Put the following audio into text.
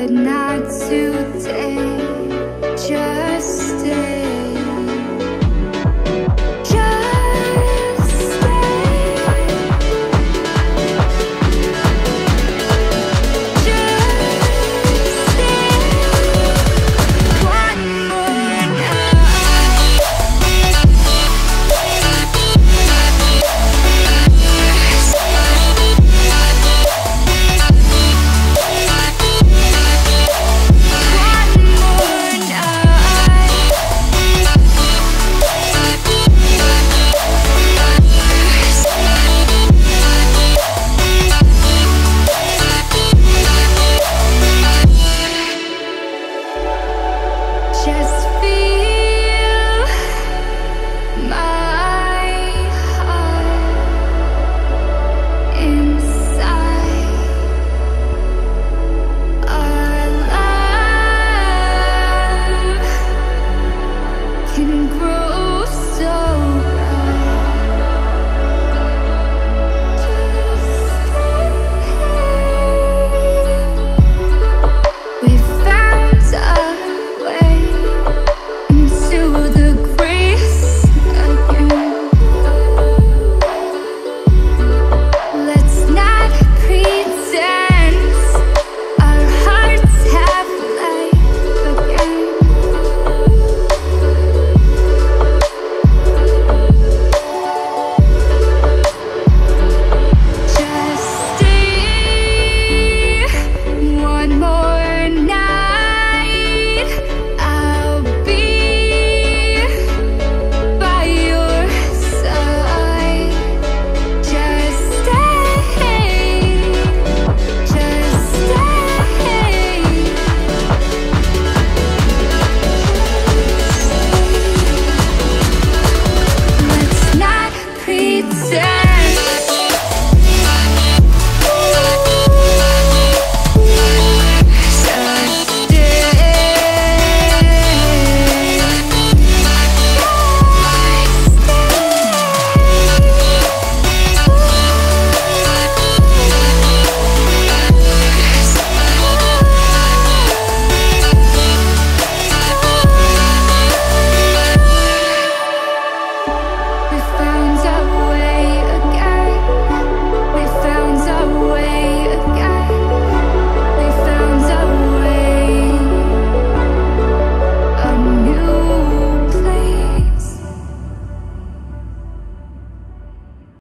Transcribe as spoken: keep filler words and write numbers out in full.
but not today, just stay.